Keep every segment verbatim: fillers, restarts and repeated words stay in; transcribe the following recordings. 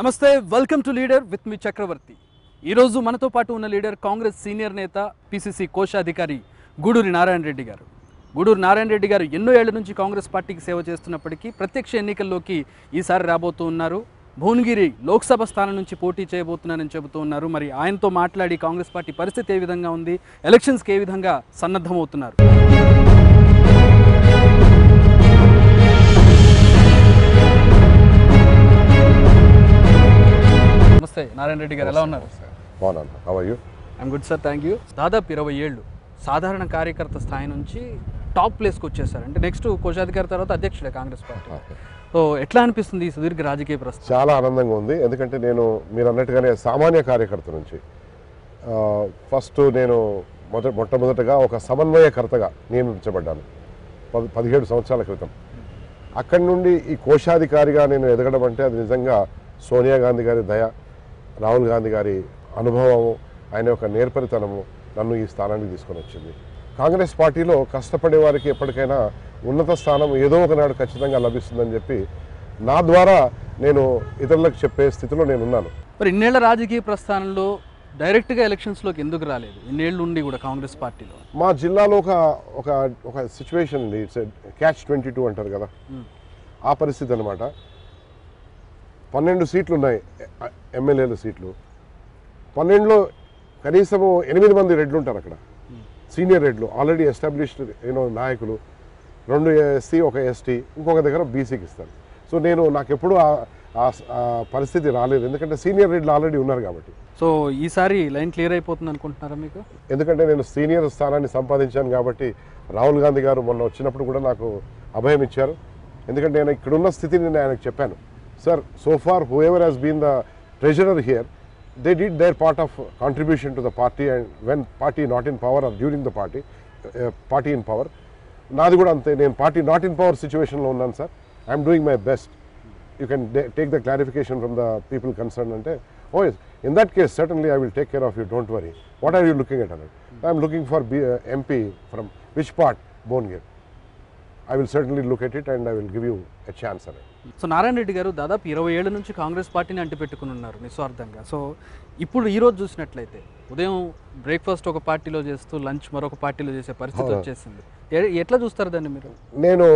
నమస్తే, welcome to leader with me Chakravarthi. ఈరోజు మనతో పాటు ఉన్న లీడర్ కాంగ్రెస్ సీనియర్ నేత, పిసిసి కోశాధికారి గూడూరి నారాయణ రెడ్డి గారు. గూడూరు నారాయణ రెడ్డి గారు ఎన్నో ఏళ్ల నుంచి కాంగ్రెస్ పార్టీకి సేవ చేస్తున్నప్పటికీ ప్రత్యక్ష ఎన్నికల్లోకి ఈసారి రాబోతూ ఉన్నారు. భువనగిరి లోక్సభ స్థానం నుంచి పోటీ చేయబోతున్నానని చెబుతూ ఉన్నారు. మరి ఆయనతో మాట్లాడి కాంగ్రెస్ పార్టీ పరిస్థితి ఏ విధంగా ఉంది, ఎలక్షన్స్కి ఏ విధంగా సన్నద్ధమవుతున్నారు? నారాయణ రెడ్డి గారు ఎలా ఉన్నారు? దాదాపు ఇరవై ఏళ్ళు సాధారణ కార్యకర్త స్థాయి నుంచి టాప్ ప్లేస్కి వచ్చేసారు. అంటే నెక్స్ట్ కోశాధికారి తర్వాత అధ్యక్షుడే కాంగ్రెస్ పార్టీ. సో ఎట్లా అనిపిస్తుంది ఈ సుదీర్ఘ రాజకీయ ప్రస్థానం? చాలా ఆనందంగా ఉంది. ఎందుకంటే నేను మీరు అన్నట్టుగానే సామాన్య కార్యకర్త నుంచి ఫస్ట్ నేను మొద మొట్టమొదటగా ఒక సమన్వయకర్తగా నియమించబడ్డాను పదిహేడు సంవత్సరాల క్రితం. అక్కడి నుండి ఈ కోశాధికారిగా నేను ఎదగడం అంటే అది నిజంగా సోనియా గాంధీ గారి దయ, రాహుల్ గాంధీ గారి అనుభవము, ఆయన యొక్క నేర్పరితనము నన్ను ఈ స్థానానికి తీసుకొని వచ్చింది. కాంగ్రెస్ పార్టీలో కష్టపడే వారికి ఎప్పటికైనా ఉన్నత స్థానం ఏదో ఒకనాడు ఖచ్చితంగా లభిస్తుందని చెప్పి నా ద్వారా నేను ఇతరులకు చెప్పే స్థితిలో నేనున్నాను. మరి ఇన్నేళ్ల రాజకీయ ప్రస్థానంలో డైరెక్ట్గా ఎలక్షన్స్లోకి ఎందుకు రాలేదు? ఇన్నేళ్ళు ఉండి కూడా కాంగ్రెస్ పార్టీలో మా జిల్లాలో ఒక ఒక ఒక సిచ్యువేషన్ ఉంది. ఇట్స్ క్యాచ్ ట్వంటీ టూ అంటారు కదా, ఆ పరిస్థితి అనమాట. పన్నెండు సీట్లు ఉన్నాయి ఎమ్మెల్యేల సీట్లు. పన్నెండులో కనీసము ఎనిమిది మంది రెడ్లు ఉంటారు అక్కడ, సీనియర్ రెడ్లు, ఆల్రెడీ ఎస్టాబ్లిష్డ్ యూనో నాయకులు. రెండు ఎస్సీ, ఒక ఎస్టీ, ఇంకొక దగ్గర బీసీకి ఇస్తారు. సో నేను నాకెప్పుడు ఆ పరిస్థితి రాలేదు, ఎందుకంటే సీనియర్ రెడ్లు ఆల్రెడీ ఉన్నారు కాబట్టి. సో ఈసారి లైన్ క్లియర్ అయిపోతుంది అనుకుంటున్నారా మీకు? ఎందుకంటే నేను సీనియర్ స్థానాన్ని సంపాదించాను కాబట్టి. రాహుల్ గాంధీ గారు మొన్న వచ్చినప్పుడు కూడా నాకు అభయం ఇచ్చారు, ఎందుకంటే నేను ఇక్కడున్న స్థితిని నేను ఆయనకు చెప్పాను. Sir, so far whoever has been the treasurer here, they did their part of contribution to the party, and when party not in power or during the party, uh, party in power. Nadi kuda ante, nen party not in power situation lo unnan sir. I am doing my best. You can take the clarification from the people concerned ante. Oh yes, in that case certainly I will take care of you. Don't worry. What are you looking at? I am looking for B, uh, M P from which part? Bhonegir. I will certainly look at it and I will give you a chance on it. So Narayana Reddy గారు దాదాపు ఇరవై ఏళ్ళ నుంచి కాంగ్రెస్ పార్టీని అంటిపెట్టుకుని ఉన్నారు నిస్వార్థంగా. So ఇప్పుడు ఈరోజు చూసినట్లయితే ఉదయం బ్రేక్ఫాస్ట్ ఒక పార్టీలో చేస్తూ లంచ్ మరొక పార్టీలో చేసే పరిస్థితి వచ్చేసింది. ఎట్లా చూస్తారు దాన్ని మీరు? నేను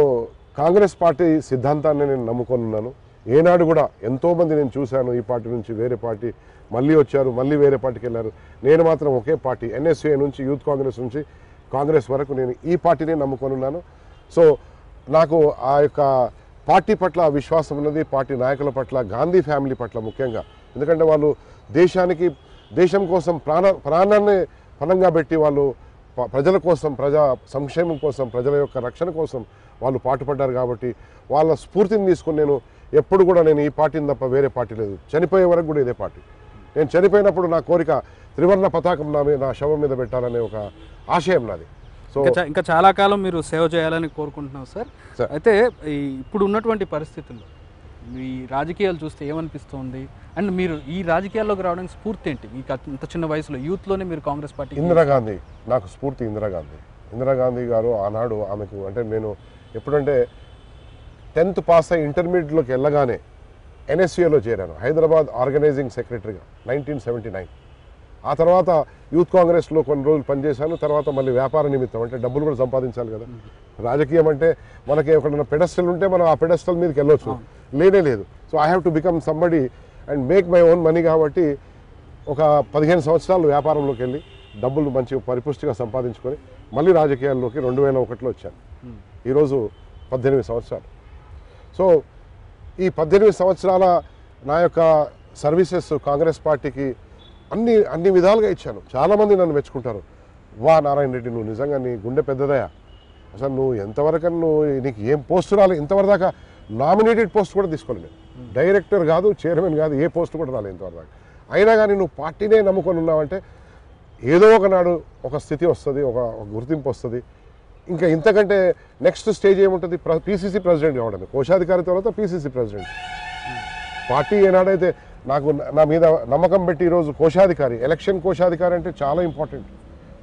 కాంగ్రెస్ పార్టీ సిద్ధాంతాన్ని నేను నమ్ముకొని ఉన్నాను. ఏనాడు కూడా ఎంతోమంది నేను చూశాను, ఈ పార్టీ నుంచి వేరే పార్టీ, మళ్ళీ వచ్చారు, మళ్ళీ వేరే పార్టీకి వెళ్ళారు. నేను మాత్రం ఒకే పార్టీ, ఎన్ఎస్యూఏ నుంచి యూత్ కాంగ్రెస్ నుంచి కాంగ్రెస్ వరకు నేను ఈ పార్టీనే నమ్ముకొని ఉన్నాను. సో నాకు ఆ యొక్క పార్టీ పట్ల విశ్వాసం ఉన్నది, పార్టీ నాయకుల పట్ల, గాంధీ ఫ్యామిలీ పట్ల ముఖ్యంగా. ఎందుకంటే వాళ్ళు దేశానికి, దేశం కోసం ప్రాణ ప్రాణాన్ని పణంగా పెట్టి వాళ్ళు ప్రజల కోసం, ప్రజా సంక్షేమం కోసం, ప్రజల యొక్క రక్షణ కోసం వాళ్ళు పాటుపడ్డారు కాబట్టి వాళ్ళ స్ఫూర్తిని తీసుకుని నేను ఎప్పుడు కూడా నేను ఈ పార్టీని తప్ప వేరే పార్టీ లేదు. చనిపోయే వరకు కూడా ఇదే పార్టీ. నేను చనిపోయినప్పుడు నా కోరిక త్రివర్ణ పతాకం నా నా శవం మీద పెట్టాలనే ఒక ఆశయం నాది. ఇంకా చాలా కాలం మీరు సేవ చేయాలని కోరుకుంటున్నాం సార్. అయితే ఇప్పుడు ఉన్నటువంటి పరిస్థితుల్లో మీ రాజకీయాలు చూస్తే ఏమనిపిస్తుంది? అండ్ మీరు ఈ రాజకీయాల్లోకి రావడానికి స్ఫూర్తి ఏంటి? మీకు అంత చిన్న వయసులో యూత్లోనే మీరు కాంగ్రెస్ పార్టీ? ఇందిరాగాంధీ నాకు స్ఫూర్తి. ఇందిరాగాంధీ ఇందిరాగాంధీ గారు ఆనాడు ఆమెకు అంటే నేను ఎప్పుడంటే టెన్త్ పాస్ అయ్యి ఇంటర్మీడియట్లోకి వెళ్ళగానే ఎన్ఎస్యూఏలో చేరాను, హైదరాబాద్ ఆర్గనైజింగ్ సెక్రటరీగా నైన్టీన్ సెవెంటీ నైన్. ఆ తర్వాత యూత్ కాంగ్రెస్లో కొన్ని రోజులు పనిచేశాను. తర్వాత మళ్ళీ వ్యాపార నిమిత్తం, అంటే డబ్బులు కూడా సంపాదించాలి కదా. రాజకీయం అంటే మనకి ఎక్కడైనా పెడస్టల్ ఉంటే మనం ఆ పెడస్టల్ మీదకి వెళ్ళొచ్చు, లేనే లేదు. So I have to become somebody and make my own money. కాబట్టి ఒక పదిహేను సంవత్సరాలు వ్యాపారంలోకి వెళ్ళి డబ్బులు మంచి పరిపుష్టిగా సంపాదించుకొని మళ్ళీ రాజకీయాల్లోకి రెండు వేల ఒకటిలో వచ్చాను. ఈరోజు పద్దెనిమిది సంవత్సరాలు. సో ఈ పద్దెనిమిది సంవత్సరాల నా యొక్క సర్వీసెస్ కాంగ్రెస్ పార్టీకి అన్ని అన్ని విధాలుగా ఇచ్చాను. చాలామంది నన్ను మెచ్చుకుంటారు, వా నారాయణ రెడ్డి నువ్వు నిజంగా నీ గుండె పెద్దదయా, అసలు నువ్వు ఎంతవరకు నువ్వు నీకు ఏం పోస్ట్ రాలేదు, ఇంతవరకు దాకా నామినేటెడ్ పోస్ట్ కూడా తీసుకోలేదు. డైరెక్టర్ కాదు, చైర్మన్ కాదు, ఏ పోస్ట్ కూడా రాలేదు ఇంతవరకు. అయినా కానీ నువ్వు పార్టీనే నమ్ముకొని ఉన్నావంటే ఏదో ఒకనాడు ఒక స్థితి వస్తుంది, ఒక గుర్తింపు వస్తుంది. ఇంకా ఇంతకంటే నెక్స్ట్ స్టేజ్ ఏముంటుంది? ప్ర పీసీసీ ప్రెసిడెంట్ కావడం, కోశాధికారి తర్వాత పీసీసీ ప్రెసిడెంట్. పార్టీ ఏనాడైతే నాకు నా మీద నమ్మకం పెట్టి ఈరోజు కోశాధికారి, ఎలక్షన్ కోశాధికారి అంటే చాలా ఇంపార్టెంట్.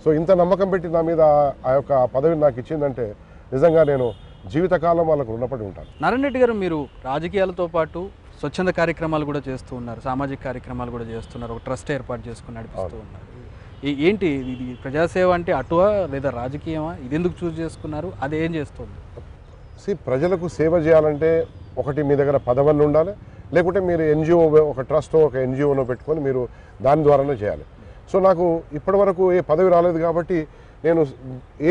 సో ఇంత నమ్మకం పెట్టి నా మీద ఆ యొక్క పదవిని నాకు ఇచ్చిందంటే నిజంగా నేను జీవితకాలం వాళ్ళకు రుణపడి ఉంటాను. నారాయణ రెడ్డి గారు మీరు రాజకీయాలతో పాటు స్వచ్ఛంద కార్యక్రమాలు కూడా చేస్తూ ఉన్నారు, సామాజిక కార్యక్రమాలు కూడా చేస్తున్నారు, ఒక ట్రస్ట్ ఏర్పాటు చేసుకుని నడిపిస్తూ ఉన్నారు. ఏంటి ఇది, ప్రజాసేవ అంటే అటువా లేదా రాజకీయమా? ఇది ఎందుకు చూస్ చేసుకున్నారు? అది ఏం చేస్తుంది? సి ప్రజలకు సేవ చేయాలంటే ఒకటి మీ దగ్గర పదవన్ను ఉండాలి, లేకుంటే మీరు ఎన్జిఓ ఒక ట్రస్టో ఒక ఎన్జిఓనో పెట్టుకొని మీరు దాని ద్వారానే చేయాలి. సో నాకు ఇప్పటి వరకు ఏ పదవి రాలేదు కాబట్టి నేను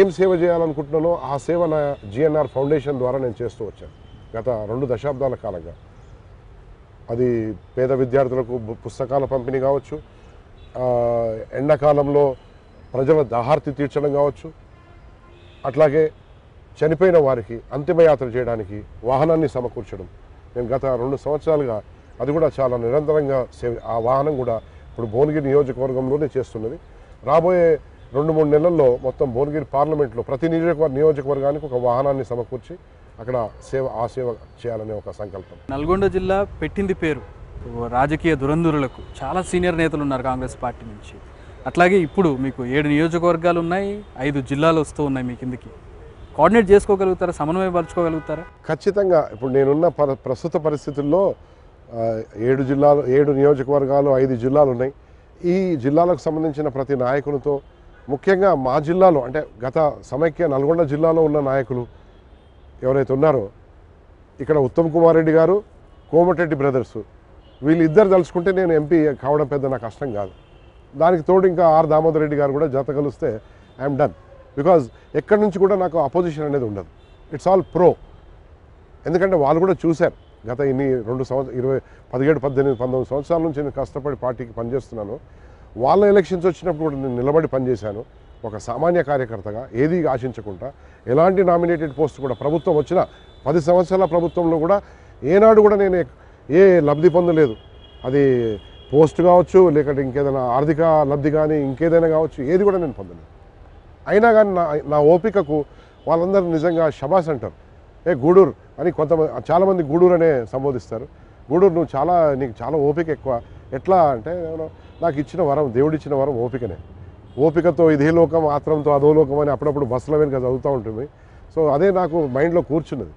ఏం సేవ చేయాలనుకుంటున్నానో ఆ సేవ నా జిఎన్ఆర్ ఫౌండేషన్ ద్వారా నేను చేస్తూ వచ్చాను గత రెండు దశాబ్దాల కాలంగా. అది పేద విద్యార్థులకు పుస్తకాల పంపిణీ కావచ్చు, ఎండాకాలంలో ప్రజల దాహార్తి తీర్చడం కావచ్చు, అట్లాగే చనిపోయిన వారికి అంతిమయాత్ర చేయడానికి వాహనాన్ని సమకూర్చడం. నేను గత రెండు సంవత్సరాలుగా అది కూడా చాలా నిరంతరంగా సేవ, ఆ వాహనం కూడా ఇప్పుడు భువనగిరి నియోజకవర్గంలోనే చేస్తున్నది. రాబోయే రెండు మూడు నెలల్లో మొత్తం భువనగిరి పార్లమెంట్లో ప్రతి నియోజకవర్గ నియోజకవర్గానికి ఒక వాహనాన్ని సమకూర్చి అక్కడ సేవ ఆ సేవ చేయాలనే ఒక సంకల్పం. నల్గొండ జిల్లా పెట్టింది పేరు రాజకీయ దురంధరులకు. చాలా సీనియర్ నేతలు ఉన్నారు కాంగ్రెస్ పార్టీ నుంచి. అట్లాగే ఇప్పుడు మీకు ఏడు నియోజకవర్గాలు ఉన్నాయి, ఐదు జిల్లాలు వస్తూ ఉన్నాయి. మీ కిందకి కోఆర్డినేట్ చేసుకోగలుగుతారా, సమన్వయపరచుకోగలుగుతారా? ఖచ్చితంగా ఇప్పుడు నేనున్న ప్ర ప్రస్తుత పరిస్థితుల్లో ఏడు జిల్లాలు ఏడు నియోజకవర్గాలు ఐదు జిల్లాలు ఉన్నాయి. ఈ జిల్లాలకు సంబంధించిన ప్రతి నాయకులతో, ముఖ్యంగా మా జిల్లాలో అంటే గత సమైక్య నల్గొండ జిల్లాలో ఉన్న నాయకులు ఎవరైతే ఉన్నారో, ఇక్కడ ఉత్తమ్ కుమార్ రెడ్డి గారు, కోమటిరెడ్డి బ్రదర్సు, వీళ్ళిద్దరు తలుచుకుంటే నేను ఎంపీ కావడం పెద్ద నా కష్టం కాదు. దానికి తోడు ఇంకా ఆర్ దామోదర్ రెడ్డి గారు కూడా జత కలిస్తే ఐఎమ్ డన్, బికాజ్ ఎక్కడి నుంచి కూడా నాకు అపోజిషన్ అనేది ఉండదు. It's all pro. ఎందుకంటే వాళ్ళు కూడా చూశారు గత ఇన్ని రెండు సంవత్సరం ఇరవై పదిహేడు పద్దెనిమిది పంతొమ్మిది సంవత్సరాల నుంచి నేను కష్టపడి పార్టీకి పనిచేస్తున్నాను. వాళ్ళ ఎలక్షన్స్ వచ్చినప్పుడు కూడా నేను నిలబడి పనిచేశాను ఒక సామాన్య కార్యకర్తగా, ఏది ఆశించకుండా. ఎలాంటి నామినేటెడ్ పోస్ట్ కూడా ప్రభుత్వం వచ్చిన పది సంవత్సరాల ప్రభుత్వంలో కూడా ఏనాడు కూడా నేను ఏ లబ్ధి పొందలేదు. అది పోస్ట్ కావచ్చు, లేకుంటే ఇంకేదైనా ఆర్థిక లబ్ధి కానీ ఇంకేదైనా కావచ్చు, ఏది కూడా నేను పొందలేదు. అయినా కానీ నా నా ఓపికకు వాళ్ళందరూ నిజంగా షబాస్ అంటారు. ఏ గూడూరు అని కొంతమంది, చాలామంది గూడూరు అనే సంబోధిస్తారు. గూడూరు నువ్వు చాలా, నీకు చాలా ఓపిక ఎక్కువ. ఎట్లా అంటే నాకు ఇచ్చిన వరం, దేవుడిచ్చిన వరం ఓపికనే. ఓపికతో ఇదే లోకం, ఆత్రంతో అదో లోకం అని అప్పుడప్పుడు బస్సుల వెనుక చదువుతూ ఉంటుంది. సో అదే నాకు మైండ్లో కూర్చున్నది.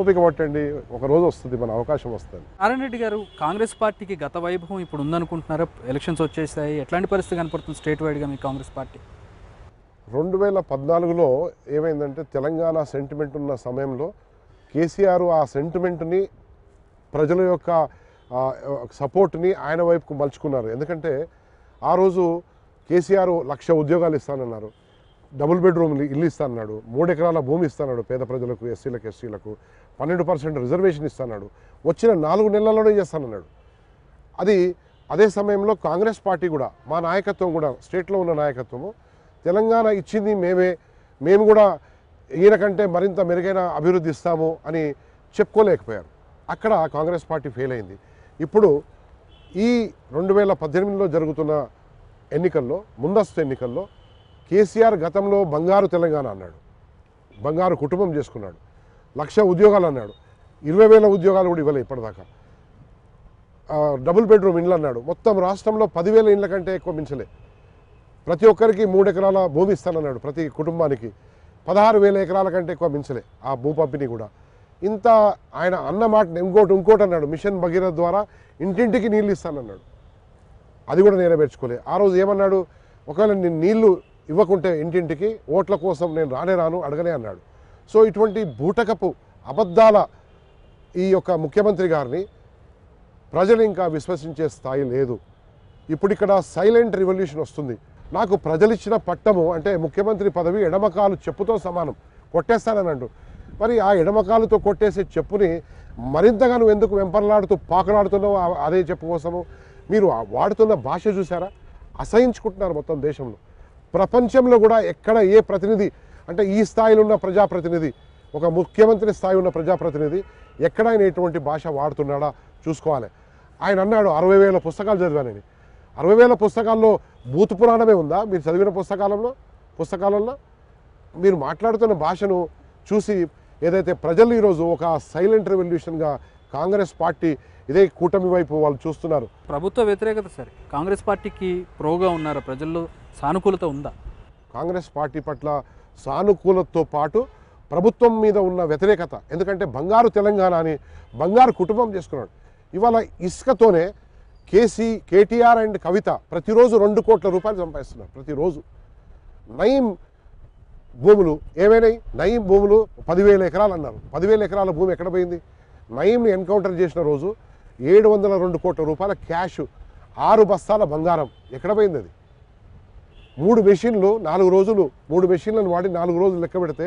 ఓపిక పట్టండి, ఒకరోజు వస్తుంది, మన అవకాశం వస్తుంది. నారాయణ రెడ్డి గారు, కాంగ్రెస్ పార్టీకి గత వైభవం ఇప్పుడు ఉందనుకుంటున్నారా? ఎలక్షన్స్ వచ్చేసాయి, ఎట్లాంటి పరిస్థితి కనపడుతుంది స్టేట్ వైడ్గా మీ కాంగ్రెస్ పార్టీ? రెండు వేల పద్నాలుగులో ఏమైందంటే తెలంగాణ సెంటిమెంట్ ఉన్న సమయంలో కేసీఆర్ ఆ సెంటిమెంట్ని, ప్రజల యొక్క సపోర్ట్ని ఆయన వైపుకు మలుచుకున్నారు. ఎందుకంటే ఆ రోజు కేసీఆర్ లక్ష ఉద్యోగాలు ఇస్తానన్నారు, డబుల్ బెడ్రూమ్ ఇల్లు ఇస్తానన్నాడు, మూడు ఎకరాల భూమి ఇస్తాడు పేద ప్రజలకు, ఎస్సీలకు ఎస్సీలకు పన్నెండు పర్సెంట్ రిజర్వేషన్ ఇస్తాడు, వచ్చిన నాలుగు నెలల్లోనే చేస్తానన్నాడు. అది అదే సమయంలో కాంగ్రెస్ పార్టీ కూడా, మా నాయకత్వం కూడా, స్టేట్లో ఉన్న నాయకత్వము, తెలంగాణ ఇచ్చింది మేమే, మేము కూడా ఈయన కంటే మరింత మెరుగైన అభివృద్ధి ఇస్తాము అని చెప్పుకోలేకపోయారు. అక్కడ కాంగ్రెస్ పార్టీ ఫెయిల్ అయింది. ఇప్పుడు ఈ రెండు వేల పద్దెనిమిదిలో జరుగుతున్న ఎన్నికల్లో, ముందస్తు ఎన్నికల్లో కేసీఆర్ గతంలో బంగారు తెలంగాణ అన్నాడు, బంగారు కుటుంబం చేసుకున్నాడు, లక్ష ఉద్యోగాలు అన్నాడు, ఇరవై వేల ఉద్యోగాలు కూడా ఇవ్వలేదు ఇప్పటిదాకా, డబుల్ బెడ్రూమ్ ఇండ్లు అన్నాడు, మొత్తం రాష్ట్రంలో పదివేల ఇండ్ల కంటే ఎక్కువ మించలే, ప్రతి ఒక్కరికి మూడు ఎకరాల భూమి ఇస్తానన్నాడు, ప్రతి కుటుంబానికి పదహారు వేల ఎకరాల కంటే ఎక్కువ మించలే ఆ భూ పంపిణీ కూడా. ఇంత ఆయన అన్న మాట ఇంకోటి ఇంకోటి అన్నాడు, మిషన్ భగీరథ ద్వారా ఇంటింటికి నీళ్ళు ఇస్తానన్నాడు, అది కూడా నెరవేర్చుకోలే. ఆ రోజు ఏమన్నాడు, ఒకవేళ నేను నీళ్లు ఇవ్వకుంటే ఇంటింటికి ఓట్ల కోసం నేను రానే రాను, అడగనే అన్నాడు. సో ఇటువంటి బూటకపు అబద్ధాల ఈ యొక్క ముఖ్యమంత్రి గారిని ప్రజలు ఇంకా విశ్వసించే స్థాయి లేదు. ఇప్పుడు ఇక్కడ సైలెంట్ రివల్యూషన్ వస్తుంది. నాకు ప్రజలిచ్చిన పట్టము అంటే ముఖ్యమంత్రి పదవి ఎడమకాలు చెప్పుతో సమానం, కొట్టేస్తానని అంటూ, మరి ఆ ఎడమకాలతో కొట్టేసే చెప్పుని మరింతగా నువ్వు ఎందుకు వెంపర్లాడుతూ పాకలాడుతున్నావు అదే చెప్పు కోసము? మీరు వాడుతున్న భాష చూసారా? అసహించుకుంటున్నారు మొత్తం దేశంలో, ప్రపంచంలో కూడా. ఎక్కడ ఏ ప్రతినిధి అంటే ఈ స్థాయిలో ఉన్న ప్రజాప్రతినిధి, ఒక ముఖ్యమంత్రి స్థాయి ఉన్న ప్రజాప్రతినిధి ఎక్కడ ఆయన ఎటువంటి భాష వాడుతున్నాడా చూసుకోవాలి. ఆయన అన్నాడు అరవై వేల పుస్తకాలు చదివానని. అరవై వేల పుస్తకాల్లో భూత పురాణమే ఉందా మీరు చదివిన పుస్తకాలలో? పుస్తకాలలో మీరు మాట్లాడుతున్న భాషను చూసి ఏదైతే ప్రజలు ఈరోజు ఒక సైలెంట్ రెవల్యూషన్గా కాంగ్రెస్ పార్టీ ఇదే కూటమి వైపు వాళ్ళు చూస్తున్నారు. ప్రభుత్వ వ్యతిరేకత సరే, కాంగ్రెస్ పార్టీకి ప్రోగా ఉన్నారు ప్రజల్లో, సానుకూలత ఉందా? కాంగ్రెస్ పార్టీ పట్ల సానుకూలతతో పాటు ప్రభుత్వం మీద ఉన్న వ్యతిరేకత. ఎందుకంటే బంగారు తెలంగాణ అని బంగారు కుటుంబం చేసుకున్నాడు. ఇవాళ ఇసుకతోనే కేసీ కేటీఆర్ అండ్ కవిత ప్రతిరోజు రెండు కోట్ల రూపాయలు సంపాదిస్తున్నారు. ప్రతిరోజు నయం భూములు ఏమైనాయి? నయం భూములు పదివేల ఎకరాలు అన్నారు. పదివేల ఎకరాల భూమి ఎక్కడ పోయింది? నయంని ఎన్కౌంటర్ చేసిన రోజు ఏడు వందల రెండు కోట్ల రూపాయల క్యాష్, ఆరు బస్తాల బంగారం ఎక్కడ పోయింది? అది మూడు మెషిన్లు నాలుగు రోజులు మూడు మెషిన్లను వాడి నాలుగు రోజులు లెక్క పెడితే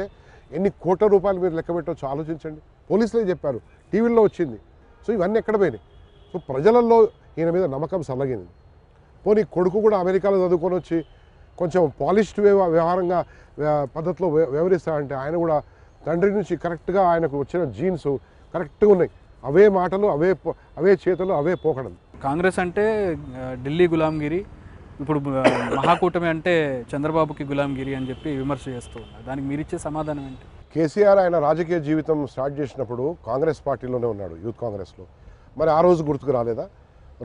ఎన్ని కోట్ల రూపాయలు మీరు లెక్క పెట్టవచ్చు ఆలోచించండి. పోలీసులే చెప్పారు, టీవీల్లో వచ్చింది. సో ఇవన్నీ ఎక్కడ పోయినాయి? సో ప్రజలలో ఈయన మీద నమ్మకం సల్లగింది. పోనీ కొడుకు కూడా అమెరికాలో చదువుకొని వచ్చి కొంచెం పాలిష్డ్ వ్యవహారంగా పద్ధతిలో వ్యవహరిస్తారంటే ఆయన కూడా తండ్రి నుంచి కరెక్ట్గా ఆయనకు వచ్చిన జీన్స్ కరెక్ట్గా ఉన్నాయి. అవే మాటలు, అవే అవే చేతలు, అవే పోకడం. కాంగ్రెస్ అంటే ఢిల్లీ గులాంగిరి, ఇప్పుడు మహాకూటమి అంటే చంద్రబాబుకి గులాంగిరి అని చెప్పి విమర్శ చేస్తూ ఉన్నారు. దానికి మీరిచ్చే సమాధానం ఏంటి? కేసీఆర్ ఆయన రాజకీయ జీవితం స్టార్ట్ చేసినప్పుడు కాంగ్రెస్ పార్టీలోనే ఉన్నాడు, యూత్ కాంగ్రెస్లో. మరి ఆ రోజు గుర్తుకు రాలేదా?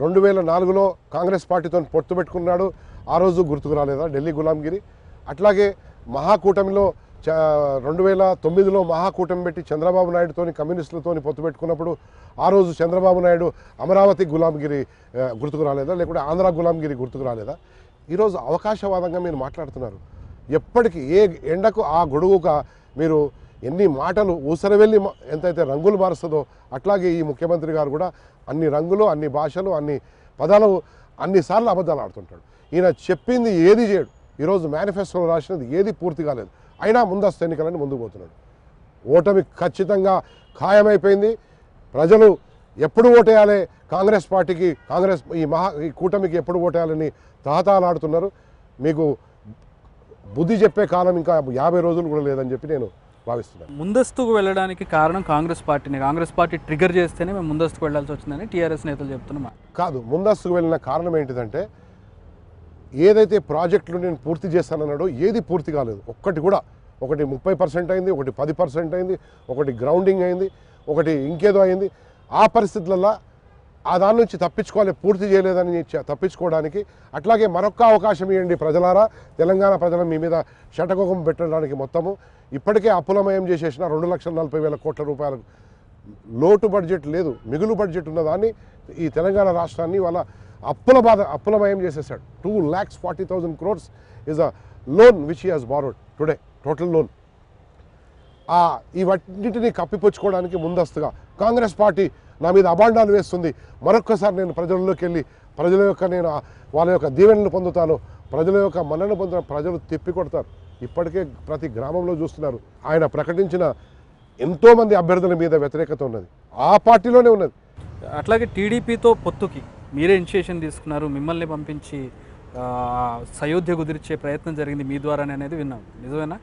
రెండు వేల నాలుగులో కాంగ్రెస్ పార్టీతో పొత్తు పెట్టుకున్నాడు, ఆ రోజు గుర్తుకు రాలేదా ఢిల్లీ గులాంగిరి? అట్లాగే మహాకూటమిలో చ రెండు వేల తొమ్మిదిలో మహాకూటమి పెట్టి చంద్రబాబు నాయుడుతోని కమ్యూనిస్టులతోని పొత్తు పెట్టుకున్నప్పుడు ఆ రోజు చంద్రబాబు నాయుడు అమరావతి గులాంగిరి గుర్తుకు రాలేదా? లేకుంటే ఆంధ్ర గులాంగిరి గుర్తుకు రాలేదా? ఈరోజు అవకాశవాదంగా మీరు మాట్లాడుతున్నారు. ఎప్పటికీ ఏ ఎండకు ఆ గొడుగుగా మీరు ఎన్ని మాటలు ఊసరవెళ్ళి ఎంతైతే రంగులు మారుస్తుందో అట్లాగే ఈ ముఖ్యమంత్రి గారు కూడా అన్ని రంగులు, అన్ని భాషలు, అన్ని పదాలు, అన్నిసార్లు అబద్ధాలు ఆడుతుంటాడు. ఈయన చెప్పింది ఏది చేయడు. ఈరోజు మేనిఫెస్టోలో రాసినది ఏది పూర్తి కాలేదు, అయినా ముందస్తు ఎన్నికలని ముందుకు పోతున్నాడు. ఓటమి ఖచ్చితంగా ఖాయమైపోయింది. ప్రజలు ఎప్పుడు ఓటేయాలి కాంగ్రెస్ పార్టీకి, కాంగ్రెస్ ఈ మహా ఈ కూటమికి ఎప్పుడు ఓటేయాలని తహతహలాడుతున్నారు. మీకు బుద్ధి చెప్పే కాలం ఇంకా యాభై రోజులు కూడా లేదని చెప్పి నేను భావిస్తున్నాను. ముందస్తుకు వెళ్ళడానికి కారణం కాంగ్రెస్ పార్టీని, కాంగ్రెస్ పార్టీ ట్రిగర్ చేస్తేనే మేము ముందస్తుకు వెళ్లాల్సి వచ్చిందని టీఆర్ఎస్ నేతలు చెప్తున్నాం. కాదు, ముందస్తుకు వెళ్ళిన కారణం ఏంటిదంటే ఏదైతే ప్రాజెక్టులు నేను పూర్తి చేస్తానన్నాడో ఏది పూర్తి కాలేదు. ఒక్కటి కూడా, ఒకటి ముప్పై పర్సెంట్ అయింది, ఒకటి పది పర్సెంట్ అయింది, ఒకటి గ్రౌండింగ్ అయింది, ఒకటి ఇంకేదో అయింది. ఆ పరిస్థితులలో ఆ దాని నుంచి తప్పించుకోవాలి, పూర్తి చేయలేదని తప్పించుకోవడానికి. అట్లాగే మరొక్క అవకాశం ఇవ్వండి ప్రజలారా, తెలంగాణ ప్రజల మీ మీద షటకోకం పెట్టడానికి. మొత్తము ఇప్పటికే అప్పులమయం చేసేసిన రెండు లక్షల నలభై వేల కోట్ల రూపాయలకు లోటు బడ్జెట్ లేదు, మిగులు బడ్జెట్ ఉన్నదాన్ని ఈ తెలంగాణ రాష్ట్రాన్ని వాళ్ళ అప్పుల బాధ అప్పులమయం చేసేసాడు. Two lakhs forty thousand crores is a loan which he has borrowed today, total loan. ఇవన్నింటినీ కప్పిపుచ్చుకోవడానికి ముందస్తుగా కాంగ్రెస్ పార్టీ నా మీద అబాండాలు వేస్తుంది, మరొక్కసారి నేను ప్రజల్లోకి వెళ్ళి ప్రజల యొక్క నేను వాళ్ళ యొక్క దీవెనలు పొందుతాను, ప్రజల యొక్క మన్నను పొందుతాను. ప్రజలు తిప్పి కొడతారు. ఇప్పటికే ప్రతి గ్రామంలో చూస్తున్నారు. ఆయన ప్రకటించిన ఎంతోమంది అభ్యర్థుల మీద వ్యతిరేకత ఉన్నది, ఆ పార్టీలోనే ఉన్నది. అట్లాగే టీడీపీతో పొత్తుకి మీరే ఇనిషియేషన్ తీసుకున్నారు, మిమ్మల్ని పంపించి సయోధ్య కుదిర్చే ప్రయత్నం జరిగింది మీ ద్వారానే అనేది విన్నాం, నిజమేనా?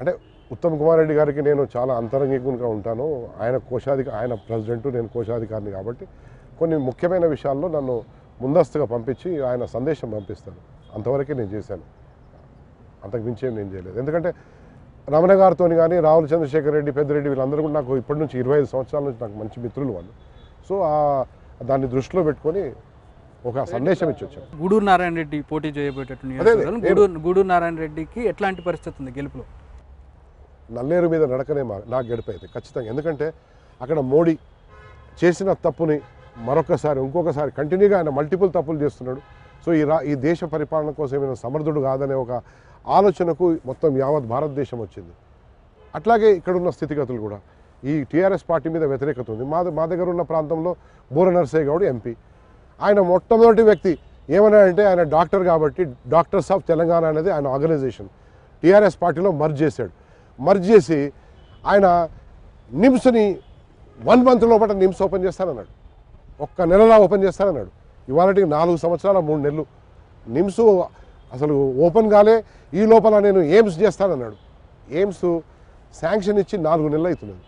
అంటే ఉత్తమ్ కుమార్ రెడ్డి గారికి నేను చాలా అంతరంగికంగా ఉంటాను. ఆయన కోశాధిక ఆయన ప్రెసిడెంట్, నేను కోశాధికారిని. కాబట్టి కొన్ని ముఖ్యమైన విషయాల్లో నన్ను ముందస్తుగా పంపించి ఆయన సందేశం పంపిస్తాను. అంతవరకే నేను చేశాను, అంతకు మించేం నేను చేయలేదు. ఎందుకంటే రమణ గారితో కానీ, రావుల చంద్రశేఖర్ రెడ్డి, పెద్దిరెడ్డి వీళ్ళందరూ కూడా నాకు ఇప్పటి నుంచి ఇరవై ఐదు సంవత్సరాల నుంచి నాకు మంచి మిత్రులు వాళ్ళు. సో దాన్ని దృష్టిలో పెట్టుకొని ఒక సందేశం ఇచ్చి వచ్చాను. గూడూరు నారాయణ రెడ్డి పోటీ చేయబోయేటట్టు, గూడూరు నారాయణ రెడ్డికి ఎట్లాంటి పరిస్థితి ఉంది గెలుపులో? నల్లేరు మీద నడకనే మా నా గెలుపు అయితే ఖచ్చితంగా. ఎందుకంటే అక్కడ మోడీ చేసిన తప్పుని మరొకసారి ఇంకొకసారి కంటిన్యూగా ఆయన మల్టిపుల్ తప్పులు చేస్తున్నాడు. సో ఈ రా ఈ దేశ పరిపాలన కోసం ఈయన సమర్థుడు కాదనే ఒక ఆలోచనకు మొత్తం యావత్ భారతదేశం వచ్చింది. అట్లాగే ఇక్కడున్న స్థితిగతులు కూడా, ఈ టీఆర్ఎస్ పార్టీ మీద వ్యతిరేకత ఉంది. మా మా దగ్గర ఉన్న ప్రాంతంలో బూర నరసయ్య గౌడ్ ఎంపీ, ఆయన మొట్టమొదటి వ్యక్తి ఏమన్నాడంటే ఆయన డాక్టర్ కాబట్టి డాక్టర్స్ ఆఫ్ తెలంగాణ అనేది ఆయన ఆర్గనైజేషన్ టీఆర్ఎస్ పార్టీలో మర్జ్ చేశాడు. మర్జ్ చేసి ఆయన నిమ్స్ని వన్ మంత్ లోపల నిమ్స్ ఓపెన్ చేస్తానన్నాడు, ఒక్క నెలలా ఓపెన్ చేస్తానన్నాడు. ఇవాళకి నాలుగు సంవత్సరాల మూడు నెలలు నిమ్స్ అసలు ఓపెన్ కాలే. ఈ లోపల నేను ఎయిమ్స్ చేస్తానన్నాడు. ఎయిమ్స్ శాంక్షన్ ఇచ్చి నాలుగు నెలలు అవుతున్నది.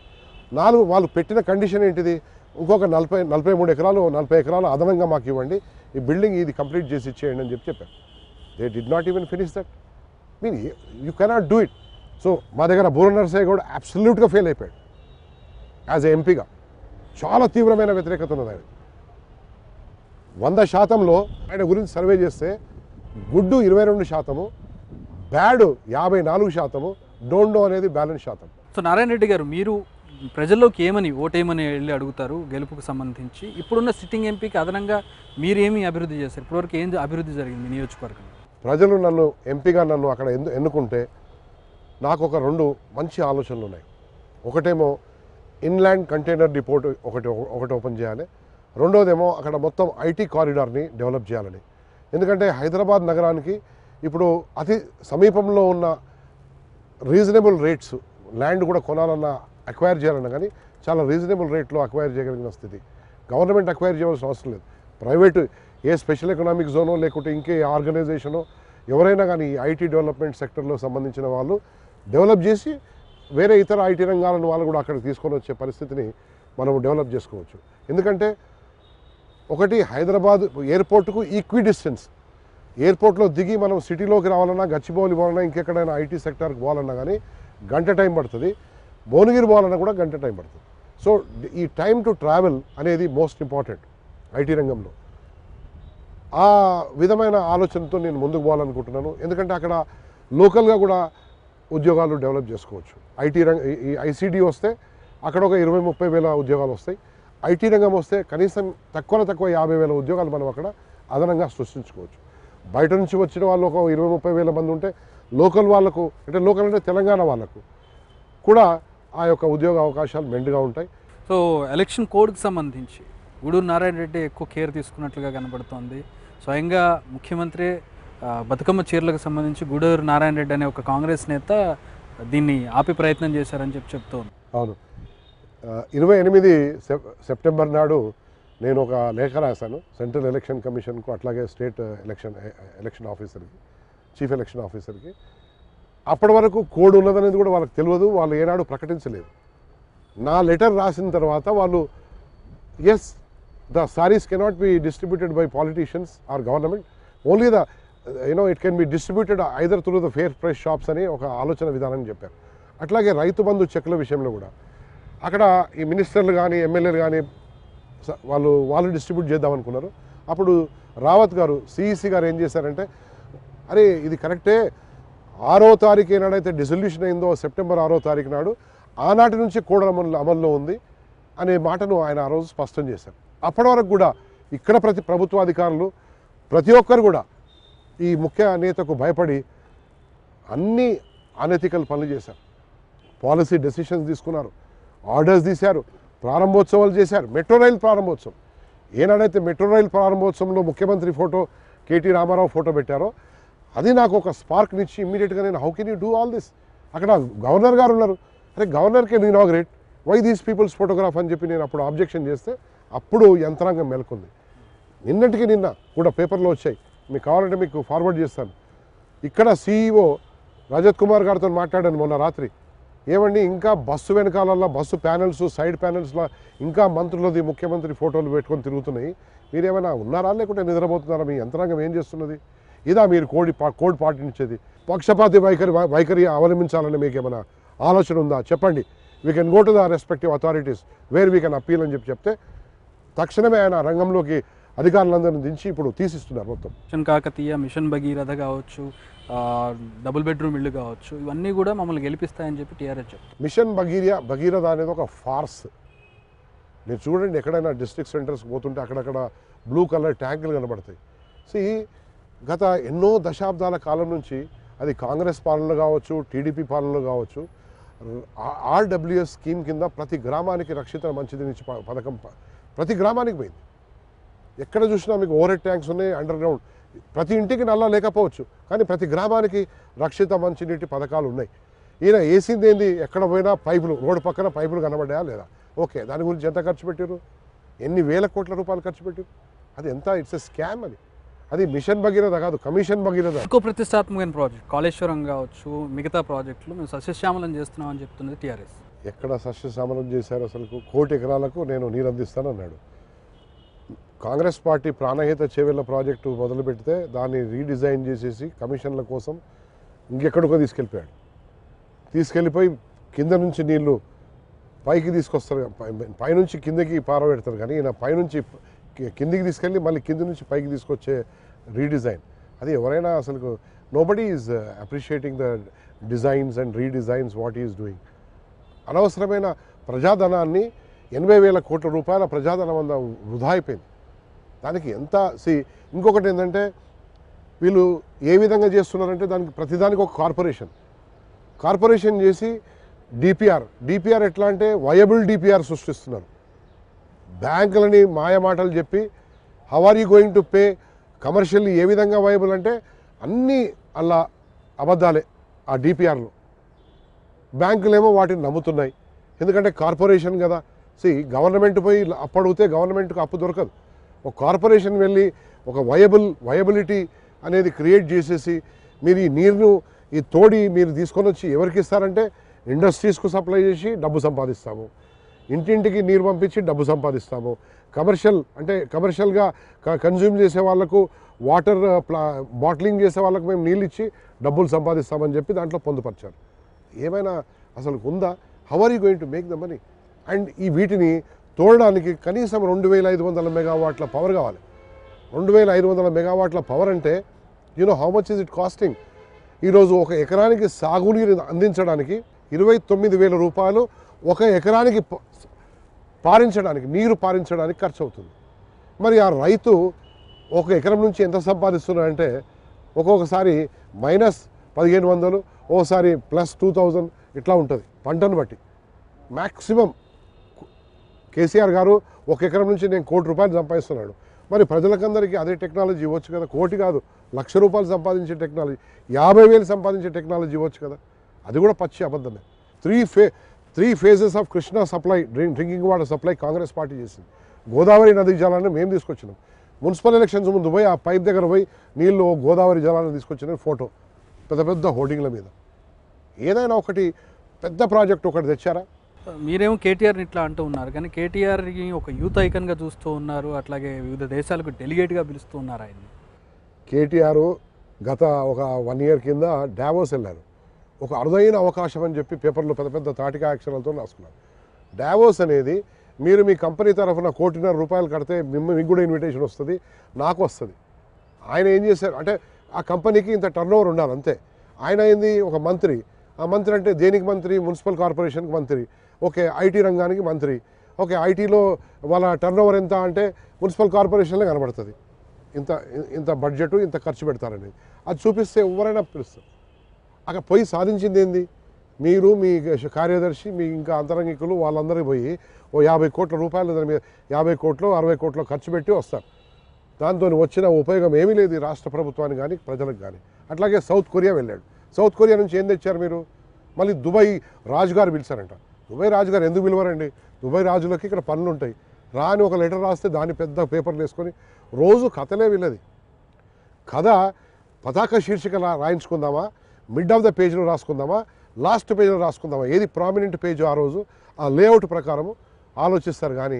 నాలుగు వాళ్ళు పెట్టిన కండిషన్ ఏంటిది? ఇంకొక నలభై నలభై మూడు ఎకరాలు నలభై ఎకరాలు అదనంగా మాకు ఇవ్వండి, ఈ బిల్డింగ్ ఇది కంప్లీట్ చేసి ఇచ్చేయండి అని చెప్పి చెప్పారు. They did not even finish that. Mean you cannot do it. So మా దగ్గర బూర నరసయ్య గౌడ్ అబ్సల్యూట్గా ఫెయిల్ అయిపోయాడు యాజ్ ఎ ఎంపీగా. చాలా తీవ్రమైన వ్యతిరేకత ఉన్నది ఆయన. వంద శాతంలో ఆయన గురించి సర్వే చేస్తే గుడ్డు ఇరవై రెండు శాతము, బ్యాడ్ యాభై నాలుగు శాతము, డోంట్ నో అనేది బ్యాలెన్స్ శాతం. సో నారాయణ రెడ్డి గారు, మీరు ప్రజల్లోకి ఏమని ఓటేమని వెళ్ళి అడుగుతారు గెలుపుకు సంబంధించి? ఇప్పుడున్న సిట్టింగ్ ఎంపీకి అదనంగా మీరేమి అభివృద్ధి చేశారు? ఇప్పటివరకు ఏం అభివృద్ధి జరిగింది మీ నియోజకవర్గం? ప్రజలు నన్ను ఎంపీగా నన్ను అక్కడ ఎన్నుకుంటే నాకు ఒక రెండు మంచి ఆలోచనలు ఉన్నాయి. ఒకటేమో ఇన్లాండ్ కంటైనర్ డిపోర్ట్ ఒకటి ఒకటి ఓపెన్ చేయాలి. రెండోదేమో అక్కడ మొత్తం ఐటీ కారిడార్ని డెవలప్ చేయాలని. ఎందుకంటే హైదరాబాద్ నగరానికి ఇప్పుడు అతి సమీపంలో ఉన్న రీజనబుల్ రేట్స్ ల్యాండ్ కూడా కొనాలన్నా అక్వైర్ చేయాలన్నా కానీ చాలా రీజనబుల్ రేట్లో అక్వైర్ చేయగలిగిన స్థితి. గవర్నమెంట్ అక్వైర్ చేయవలసిన అవసరం లేదు. ప్రైవేటు ఏ స్పెషల్ ఎకనామిక్ జోనో లేకుంటే ఇంకే ఆర్గనైజేషనో ఎవరైనా కానీ ఐటీ డెవలప్మెంట్ సెక్టర్లో సంబంధించిన వాళ్ళు డెవలప్ చేసి వేరే ఇతర ఐటీ రంగాలను వాళ్ళు కూడా అక్కడికి తీసుకొని వచ్చే పరిస్థితిని మనం డెవలప్ చేసుకోవచ్చు. ఎందుకంటే ఒకటి హైదరాబాద్ ఎయిర్పోర్టుకు ఈక్వి డిస్టెన్స్, ఎయిర్పోర్ట్లో దిగి మనం సిటీలోకి రావాలన్నా గచ్చిబౌలి పోవాలన్నా ఇంకెక్కడైనా ఐటీ సెక్టర్కి పోవాలన్నా కానీ గంట టైం పడుతుంది, భువనగిరి పోవాలన్నా కూడా గంట టైం పడుతుంది. సో ఈ టైం టు ట్రావెల్ అనేది మోస్ట్ ఇంపార్టెంట్ ఐటీ రంగంలో. ఆ విధమైన ఆలోచనతో నేను ముందుకు పోవాలనుకుంటున్నాను. ఎందుకంటే అక్కడ లోకల్గా కూడా ఉద్యోగాలు డెవలప్ చేసుకోవచ్చు. ఐటీ రంగ ఈ ఐసీడీ వస్తే అక్కడ ఒక ఇరవై ముప్పై వేల ఉద్యోగాలు వస్తాయి. ఐటీ రంగం వస్తే కనీసం తక్కువ తక్కువ యాభై వేల ఉద్యోగాలు మనం అక్కడ అదనంగా సృష్టించుకోవచ్చు. బయట నుంచి వచ్చిన వాళ్ళు ఒక ఇరవై ముప్పై వేల మంది ఉంటే లోకల్ వాళ్ళకు, అంటే లోకల్ అంటే తెలంగాణ వాళ్ళకు కూడా ఆ యొక్క ఉద్యోగ అవకాశాలు మెండుగా ఉంటాయి. సో ఎలక్షన్ కోడ్కి సంబంధించి గూడూరు నారాయణ రెడ్డి ఎక్కువ కేర్ తీసుకున్నట్లుగా కనబడుతోంది. స్వయంగా ముఖ్యమంత్రి బతుకమ్మ చీరలకు సంబంధించి గూడూరు నారాయణ రెడ్డి అనే ఒక కాంగ్రెస్ నేత దీన్ని ఆపే ప్రయత్నం చేశారని చెప్పి చెప్తూ ఉంది. అవును, ఇరవై ఎనిమిది సెప్టెంబర్ నాడు నేను ఒక లేఖ రాశాను సెంట్రల్ ఎలక్షన్ కమిషన్కు, అట్లాగే స్టేట్ ఎలక్షన్ ఎలక్షన్ ఆఫీసర్కి, చీఫ్ ఎలక్షన్ ఆఫీసర్కి. అప్పటి వరకు కోడ్ ఉన్నదనేది కూడా వాళ్ళకి తెలియదు, వాళ్ళు ఏనాడు ప్రకటించలేదు. నా లెటర్ రాసిన తర్వాత వాళ్ళు as the saris cannot be distributed by politicians or government, only the you know it can be distributed either through the fair price shops అని ఒక ఆలోచన విధానాన్ని చెప్పారు. అట్లాగే రైతు బంధు చెక్కుల విషయంలో కూడా అక్కడ ఈ మినిస్టర్లు కానీ ఎమ్మెల్యేలు కానీ వాళ్ళు వాళ్ళు డిస్ట్రిబ్యూట్ చేద్దామనుకున్నారు. అప్పుడు రావత్ గారు సిఈసి గారు ఏం చేశారంటే, అరే ఇది కరెక్టే, ఆరో తారీఖు ఏనాడైతే డిసొల్యూషన్ అయిందో సెప్టెంబర్ ఆరో తారీఖు నాడు ఆనాటి నుంచి కోడ్ అమలు అమల్లో ఉంది అనే మాటను ఆయన ఆ రోజు స్పష్టం చేశారు. అప్పటి వరకు కూడా ఇక్కడ ప్రతి ప్రభుత్వాధికారులు ప్రతి ఒక్కరు కూడా ఈ ముఖ్య నేతకు భయపడి అన్ని అనెథికల్ పనులు చేశారు, పాలసీ డెసిషన్స్ తీసుకున్నారు, ఆర్డర్స్ తీశారు, ప్రారంభోత్సవాలు చేశారు. మెట్రో రైల్ ప్రారంభోత్సవం ఏనాడైతే మెట్రో రైల్ ప్రారంభోత్సవంలో ముఖ్యమంత్రి ఫోటో, కేటీ రామారావు ఫోటో పెట్టారో అది నాకు ఒక స్పార్క్నిచ్చి ఇమ్మీడియట్గా నేను how can you do all this. అక్కడ గవర్నర్ గారు ఉన్నారు, అరే governor can inaugurate, why these people's photograph అని చెప్పి నేను అప్పుడు ఆబ్జెక్షన్ చేస్తే అప్పుడు యంత్రాంగం మేల్కొంది. నిన్నటికి నిన్న కూడా పేపర్లో వచ్చాయి, మీకు కావాలంటే మీకు ఫార్వర్డ్ చేస్తాను. ఇక్కడ సీఈఓ రజత్ కుమార్ గారితో మాట్లాడాను మొన్న రాత్రి. ఏమండి ఇంకా బస్సు వెనకాలల్లో బస్సు ప్యానెల్స్ సైడ్ ప్యానెల్స్లో ఇంకా మంత్రులది ముఖ్యమంత్రి ఫోటోలు పెట్టుకొని తిరుగుతున్నాయి, మీరేమైనా ఉన్నారా లేకుంటే నిద్రపోతున్నారా, మీ యంత్రాంగం ఏం చేస్తున్నది, ఇదా మీరు కోడి కోడ్ పాటించేది, పక్షపాతి వైఖరి వైఖరి అవలంబించాలని మీకు ఏమైనా ఆలోచన ఉందా చెప్పండి, we can go to the respective authorities where we can appeal అని చెప్పి చెప్తే తక్షణమే ఆయన రంగంలోకి అధికారులందరినీ దించి ఇప్పుడు తీసిస్తున్నారు. మొత్తం మిషన్ కాకతీయ, మిషన్ భగీరథ కావచ్చు, డబుల్ బెడ్రూమ్ ఇల్లు కావచ్చు, ఇవన్నీ కూడా మమ్మల్ని గెలిపిస్తాయని చెప్పి టీఆర్ఎస్ చెప్తారు. మిషన్ భగీర భగీరథ అనేది ఒక ఫార్స్. మీరు చూడండి ఎక్కడైనా డిస్ట్రిక్ట్ సెంటర్స్కి పోతుంటే అక్కడక్కడ బ్లూ కలర్ ట్యాంకులు కనబడతాయి. సి గత ఎన్నో దశాబ్దాల కాలం నుంచి అది కాంగ్రెస్ పాలనలో కావచ్చు, టీడీపీ పాలనలో కావచ్చు, ఆర్డబ్ల్యూఎస్ స్కీమ్ కింద ప్రతి గ్రామానికి రక్షిత మంచినీటి పథకం ప్రతి గ్రామానికి పోయింది. ఎక్కడ చూసినా మీకు ఓవర్ హెడ్ ట్యాంక్స్ ఉన్నాయి, అండర్ గ్రౌండ్, ప్రతి ఇంటికి నల్లా లేకపోవచ్చు కానీ ప్రతి గ్రామానికి రక్షిత మంచినీటి పథకాలు ఉన్నాయి. ఈయన వేసింది ఏంది, ఎక్కడ పోయినా పైపులు, రోడ్డు పక్కన పైపులు కనబడ్డాయా లేదా, ఓకే దాని గురించి ఎంత ఖర్చు పెట్టారు, ఎన్ని వేల కోట్ల రూపాయలు ఖర్చు పెట్టారు, అది ఎంత, ఇట్స్ ఎ స్కామ్. అది అది మిషన్ భగీరథ కాదు, కమిషన్ భగీరథ. ఎక్కువ ప్రతిష్టాత్మకమైన ప్రాజెక్ట్ కాళేశ్వరం కావచ్చు, మిగతా ప్రాజెక్టులు మేము సస్యశ్యామలం చేస్తున్నామని చెప్తున్నది టీఆర్ఎస్. ఎక్కడ సస్యశ్యామలం చేశారు అసలు? కోటి ఎకరాలకు నేను నీరు అందిస్తాను అన్నాడు. Congress party Pranahita Chevella project మొదలుపెడితే దాన్ని రీడిజైన్ చేసేసి కమిషన్ల కోసం ఇంకెక్కడికో తీసుకెళ్ళిపోయాడు. తీసుకెళ్ళిపోయి కింద నుంచి నీళ్లు పైకి తీసుకొస్తారు, పైనుంచి కిందకి పారబెడతారు కానీ ఈయన పైనుంచి కిందికి తీసుకెళ్ళి మళ్ళీ కింది నుంచి పైకి తీసుకొచ్చే రీడిజైన్, అది ఎవరైనా అసలు nobody is appreciating the designs and redesigns what is doing. అనవసరమైన ప్రజాధనాన్ని ఎనభై వేల కోట్ల రూపాయల ప్రజాధనం అంతా వృధా అయిపోయింది. దానికి ఎంత సి ఇంకొకటి ఏంటంటే వీళ్ళు ఏ విధంగా చేస్తున్నారంటే దానికి ప్రతిదానికి ఒక కార్పొరేషన్ కార్పొరేషన్ చేసి డిపిఆర్ డిపిఆర్ ఎట్లా అంటే వయబుల్ డిపిఆర్ సృష్టిస్తున్నారు. బ్యాంకులని మాయమాటలు చెప్పి how are you going to pay commercially ఏ విధంగా వయబుల్ అంటే అన్నీ అలా అబద్ధాలే ఆ డిపిఆర్లో. బ్యాంకులేమో వాటిని నమ్ముతున్నాయి ఎందుకంటే కార్పొరేషన్ కదా. సి గవర్నమెంట్ పోయి అప్పు అడిగితే గవర్నమెంట్కి అప్పు దొరకదు. ఒక కార్పొరేషన్ వెళ్ళి ఒక వయబుల్ వయబిలిటీ అనేది క్రియేట్ చేసేసి మీరు ఈ నీరును ఈ తోడి మీరు తీసుకొని వచ్చి ఎవరికి ఇస్తారంటే ఇండస్ట్రీస్కు సప్లై చేసి డబ్బు సంపాదిస్తాము, ఇంటింటికి నీరు పంపించి డబ్బు సంపాదిస్తాము, కమర్షియల్ అంటే కమర్షియల్గా కన్జ్యూమ్ చేసే వాళ్ళకు వాటర్ బాటిలింగ్ చేసే వాళ్ళకు మేము నీళ్ళు ఇచ్చి డబ్బులు సంపాదిస్తామని చెప్పి దాంట్లో పొందుపరిచారు. ఏమైనా అసలు ఉందా? How are you going to make the money? And ఈ వీటిని తోడడానికి కనీసం రెండు వేల ఐదు వందల మెగావాట్ల పవర్ కావాలి. రెండు వేల ఐదు వందల మెగావాట్ల పవర్ అంటే you know how much is it costing? ఈరోజు ఒక ఎకరానికి సాగునీరు అందించడానికి ఇరవై తొమ్మిది వేల రూపాయలు ఒక ఎకరానికి పారించడానికి నీరు పారించడానికి ఖర్చు అవుతుంది. మరి ఆ రైతు ఒక ఎకరం నుంచి ఎంత సంపాదిస్తున్నాడంటే ఒక్కొక్కసారి మైనస్ పదిహేను వందలు ఓసారి ప్లస్ టూ థౌజండ్ ఇట్లా ఉంటుంది పంటను బట్టి. మ్యాక్సిమం కేసీఆర్ గారు ఒక ఎకరం నుంచి నేను కోటి రూపాయలు సంపాదిస్తున్నాడు. మరి ప్రజలకందరికీ అదే టెక్నాలజీ ఇవ్వచ్చు కదా. కోటి కాదు లక్ష రూపాయలు సంపాదించే టెక్నాలజీ యాభై వేలు సంపాదించే టెక్నాలజీ ఇవ్వచ్చు కదా. అది కూడా పచ్చి అబద్ధమే. త్రీ ఫే three phases of Krishna supply drink drinking water supply Congress party చేసింది. గోదావరి నది జలాన్ని మేము తీసుకొచ్చినాం. మున్సిపల్ ఎలక్షన్స్ ముందు పోయి ఆ పైప్ దగ్గర పోయి నీళ్ళు గోదావరి జలాన్ని తీసుకొచ్చిన ఫోటో పెద్ద పెద్ద హోర్డింగ్ల మీద. ఏదైనా ఒకటి పెద్ద ప్రాజెక్ట్ ఒకటి తెచ్చారా? మీరేమో కేటీఆర్ని ఇట్లా అంటూ ఉన్నారు కానీ కేటీఆర్ని ఒక యూత్ ఐకన్గా చూస్తూ ఉన్నారు, అట్లాగే వివిధ దేశాలకు డెలిగేట్గా పిలుస్తూ ఉన్నారు ఆయన్ని. కేటీఆర్ గత ఒక వన్ ఇయర్ కింద డావోస్ వెళ్ళారు. ఒక అరుదైన అవకాశం అని చెప్పి పేపర్లో పెద్ద పెద్ద తాటికా అక్షరాలతో రాసుకున్నారు. డావోస్ అనేది మీరు మీ కంపెనీ తరఫున కోటిన్నర రూపాయలు కడితే మిమ్మల్ని మీకు కూడా ఇన్విటేషన్ వస్తుంది, నాకు వస్తుంది. ఆయన ఏం చేశారు అంటే ఆ కంపెనీకి ఇంత టర్న్ ఓవర్ ఉండాలి అంతే. ఆయన అయింది ఒక మంత్రి. ఆ మంత్రి అంటే దేనికి మంత్రి? మున్సిపల్ కార్పొరేషన్కి మంత్రి, ఓకే ఐటీ రంగానికి మంత్రి, ఓకే ఐటీలో వాళ్ళ టర్న్ ఓవర్ ఎంత అంటే మున్సిపల్ కార్పొరేషన్లో కనబడుతుంది ఇంత ఇంత బడ్జెట్ ఇంత ఖర్చు పెడతారనేది. అది చూపిస్తే ఎవరైనా పిలుస్తారు. అక్కడ పోయి సాధించింది ఏంది? మీరు మీ కార్యదర్శి మీ ఇంకా అంతరంగికులు వాళ్ళందరూ పోయి ఓ యాభై కోట్ల రూపాయలు దాని మీద యాభై కోట్లు అరవై కోట్లు ఖర్చు పెట్టి వస్తారు. దాంతో వచ్చిన ఉపయోగం ఏమీ లేదు రాష్ట్ర ప్రభుత్వానికి కానీ ప్రజలకు కానీ. అట్లాగే సౌత్ కొరియా వెళ్ళాడు. సౌత్ కొరియా నుంచి ఏం తెచ్చారు మీరు? మళ్ళీ దుబాయ్ రాజుగారు పిలిచారంట. దుబాయ్ రాజుగారు ఎందుకు పిలవరండి? దుబాయ్ రాజులకి ఇక్కడ పనులు ఉంటాయి. రాని ఒక లెటర్ రాస్తే దాన్ని పెద్ద పేపర్లు వేసుకొని రోజు కథలే వెళ్ళేది. కథ పతాక శీర్షిక రాయించుకుందామా, మిడ్ ఆఫ్ ద పేజ్లో రాసుకుందామా, లాస్ట్ పేజ్లో రాసుకుందామా, ఏది ప్రామినెంట్ పేజ్ ఆ రోజు ఆ లేఅవుట్ ప్రకారము ఆలోచిస్తారు కానీ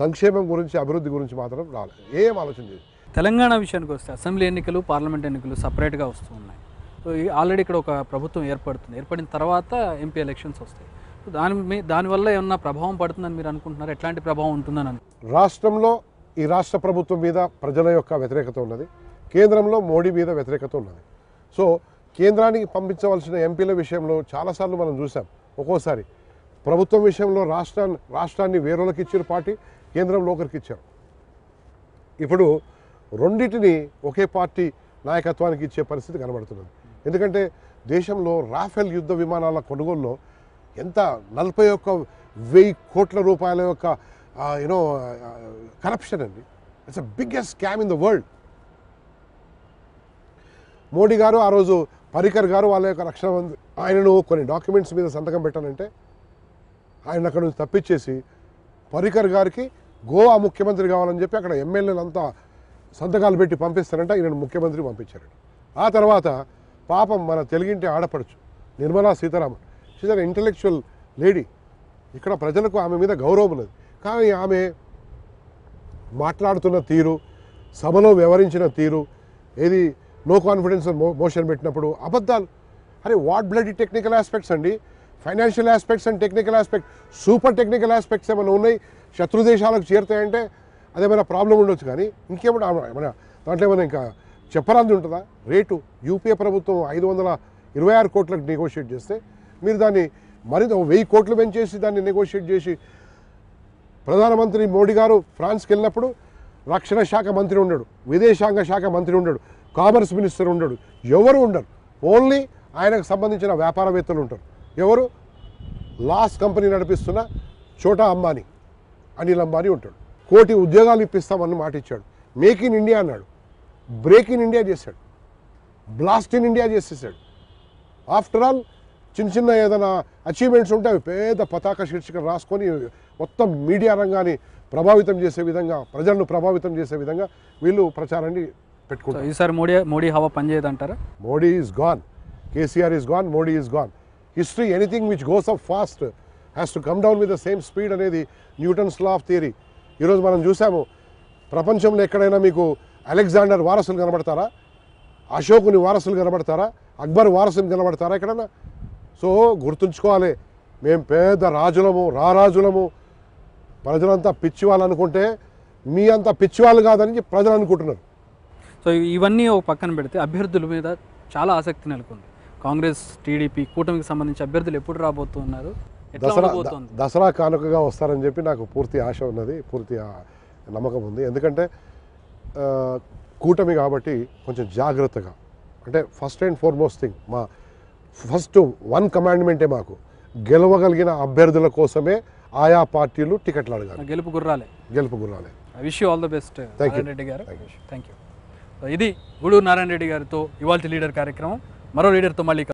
సంక్షేమం గురించి అభివృద్ధి గురించి మాత్రం రాలేదు, ఏం ఆలోచించదు. తెలంగాణ విషయానికి వస్తే అసెంబ్లీ ఎన్నికలు పార్లమెంట్ ఎన్నికలు సపరేట్గా వస్తూ ఉన్నాయి. సో ఆల్రెడీ ఇక్కడ ఒక ప్రభుత్వం ఏర్పడుతుంది. ఏర్పడిన తర్వాత ఎంపీ ఎలక్షన్స్ వస్తాయి. సో దాని దానివల్ల ఏమన్నా ప్రభావం పడుతుందని మీరు అనుకుంటున్నారు? ఎట్లాంటి ప్రభావం ఉంటుందని అనుకుంటున్నారు? రాష్ట్రంలో ఈ రాష్ట్ర ప్రభుత్వం మీద ప్రజల యొక్క వ్యతిరేకత ఉన్నది, కేంద్రంలో మోడీ మీద వ్యతిరేకత ఉన్నది. సో కేంద్రానికి పంపించవలసిన ఎంపీల విషయంలో చాలాసార్లు మనం చూసాం. ఒక్కోసారి ప్రభుత్వం విషయంలో రాష్ట్రాన్ని రాష్ట్రాన్ని వేరేకి ఇచ్చిన పార్టీ కేంద్రంలో ఒకరికి ఇచ్చారు. ఇప్పుడు రెండింటిని ఒకే పార్టీ నాయకత్వానికి ఇచ్చే పరిస్థితి కనబడుతున్నది. ఎందుకంటే దేశంలో రాఫెల్ యుద్ధ విమానాల కొనుగోలులో ఎంత నలభై ఒక్క వెయ్యి కోట్ల రూపాయల యొక్క యూనో కరప్షన్ అండి. It's a biggest scam in the world. Modi garu ఆ రోజు పరికర్ గారు వాళ్ళ యొక్క రక్షణ ఆయనను కొన్ని డాక్యుమెంట్స్ మీద సంతకం పెట్టానంటే ఆయన అక్కడ నుంచి తప్పించేసి పరికర్ గారికి గోవా ముఖ్యమంత్రి కావాలని చెప్పి అక్కడ ఎమ్మెల్యేలంతా సంతకాలు పెట్టి పంపిస్తారంటే ఈయన ముఖ్యమంత్రి పంపించారంట. ఆ తర్వాత పాపం మన తెలుగింటి ఆడపడుచు Nirmala Sitharaman, she's an intellectual lady, ఇక్కడ ప్రజలకు ఆమె మీద గౌరవం ఉన్నది. కానీ ఆమె మాట్లాడుతున్న తీరు, సభలో వ్యవహరించిన తీరు, ఏది నో కాన్ఫిడెన్స్ మోషన్ పెట్టినప్పుడు అబద్ధాలు. అరే వాట్ బ్లడీ టెక్నికల్ ఆస్పెక్ట్స్ అండి, financial aspects and technical aspect, super technical aspects ఏమైనా ఉన్నాయి శత్రు దేశాలకు చేరుతాయంటే అదేమైనా ప్రాబ్లం ఉండొచ్చు కానీ ఇంకేమైనా ఏమైనా దాంట్లో ఏమైనా ఇంకా చెప్పరాంది ఉంటుందా? రేటు యూపీఏ ప్రభుత్వం ఐదు వందల ఇరవై ఆరు కోట్లకు నెగోషియేట్ చేస్తే మీరు దాన్ని మరింత వెయ్యి కోట్లు పెంచేసి దాన్ని నెగోషియేట్ చేసి, ప్రధానమంత్రి మోడీ గారు ఫ్రాన్స్కి వెళ్ళినప్పుడు రక్షణ శాఖ మంత్రి ఉండడు, విదేశాంగ శాఖ మంత్రి ఉండడు, కామర్స్ మినిస్టర్ ఉండడు, ఎవరు ఉండరు. ఓన్లీ ఆయనకు సంబంధించిన వ్యాపారవేత్తలు ఉంటారు. ఎవరు? లాస్ కంపెనీ నడిపిస్తున్న చోటా అంబానీ, అనిల్ అంబానీ ఉంటాడు. కోటి ఉద్యోగాలు ఇప్పిస్తామని మాట ఇచ్చాడు. మేక్ ఇన్ ఇండియా అన్నాడు, బ్రేక్ ఇన్ ఇండియా చేశాడు, బ్లాస్ట్ ఇన్ ఇండియా చేసేసాడు. ఆఫ్టర్ ఆల్ చిన్న చిన్న ఏదైనా అచీవ్మెంట్స్ ఉంటే అవి పేద పతాక శీర్షికలు రాసుకొని మొత్తం మీడియా రంగాన్ని ప్రభావితం చేసే విధంగా, ప్రజలను ప్రభావితం చేసే విధంగా వీళ్ళు ప్రచారాన్ని పెట్టుకుంటారు. ఈసారి మోడీ మోడీ హవా పనిచేయదంటారా? Modi is gone, KCR is gone, Modi is gone. History, anything which goes up fast has to come down with the same speed అనేది న్యూటన్స్ లా ఆఫ్ థియరీ. ఈరోజు మనం చూసాము, ప్రపంచంలో ఎక్కడైనా మీకు అలెగ్జాండర్ వారసులు కనబడతారా? అశోకుని వారసులు కనబడతారా? అక్బర్ వారసులు కనబడతారా ఎక్కడన్నా? సో గుర్తుంచుకోవాలి, మేము పేద రాజులము, రారాజులము, ప్రజలంతా పిచ్చి వాళ్ళు అనుకుంటే మీ అంతా పిచ్చి వాళ్ళు కాదని ప్రజలు అనుకుంటున్నారు. సో ఇవన్నీ ఒక పక్కన పెడితే అభ్యర్థుల మీద చాలా ఆసక్తి నెలకొంది. కాంగ్రెస్ టీడీపీ కూటమికి సంబంధించి అభ్యర్థులు ఎప్పుడు రాబోతున్నారు? దసరా దసరా కానుకగా వస్తారని చెప్పి నాకు పూర్తి ఆశ ఉన్నది, పూర్తి నమ్మకం ఉంది. ఎందుకంటే కూటమి కాబట్టి కొంచెం జాగ్రత్తగా, అంటే ఫస్ట్ అండ్ ఫార్మోస్ట్ థింగ్ మా ఫస్ట్ వన్ కమాండ్మెంటే మాకు, గెలవగలిగిన అభ్యర్థుల కోసమే ఆయా పార్టీలు టికెట్లు అడగాలి. గెలుపు గుర్రాలే, గెలుపు గుర్రాలే. I wish you all the best Narayana Reddy garu. Thank you. ఇది గుడూరు నారాయణ రెడ్డి గారితో ఇవాల్టి లీడర్ కార్యక్రమం. మరో లీడర్తో మళ్ళీ